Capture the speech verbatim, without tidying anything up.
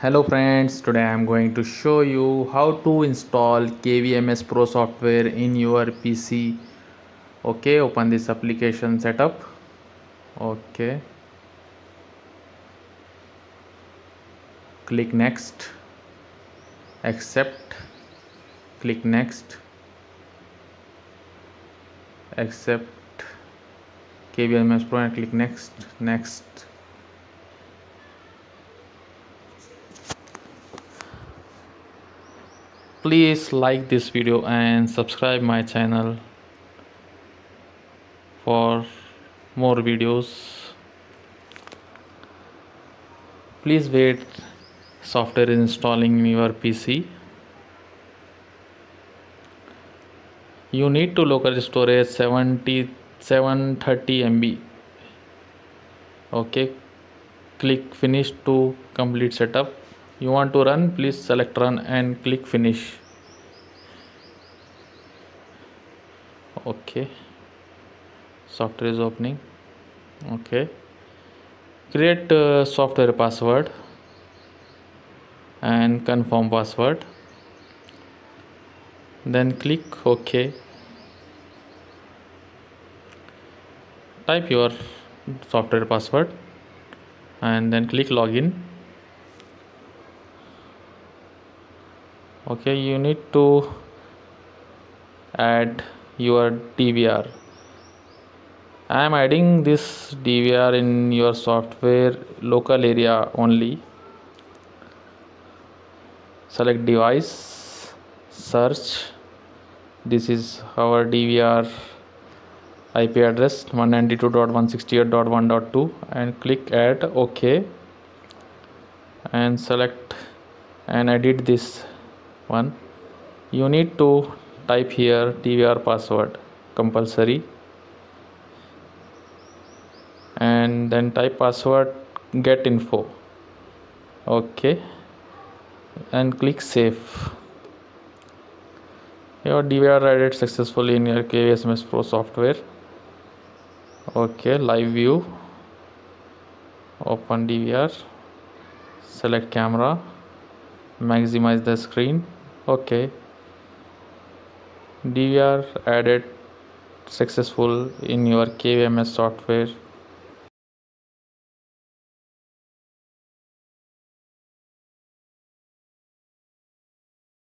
Hello friends, today I am going to show you how to install K V M S Pro software in your P C. Okay, open this application setup. Okay, click next, accept, click next, accept K V M S Pro and click next, next. Please like this video and subscribe my channel for more videos. Please wait, software is installing in your P C. You need to local storage seventy-seven thirty megabytes. Okay, click finish to complete setup. You want to run, please select run and click finish. Okay, software is opening. Okay, create uh, software password and confirm password, then click OK. Type your software password and then click login. Okay, you need to add your D V R. I am adding this D V R in your software local area only. Select device, search. This is our D V R I P address one ninety-two dot one sixty-eight dot one dot two and click add. OK, and select and edit this one. You need to type here D V R password compulsory and then type password get info. Okay, and click save. Your D V R added successfully in your K V M S Pro software. Okay, live view, open D V R, select camera, maximize the screen. Okay, D V R added successful in your K V M S software.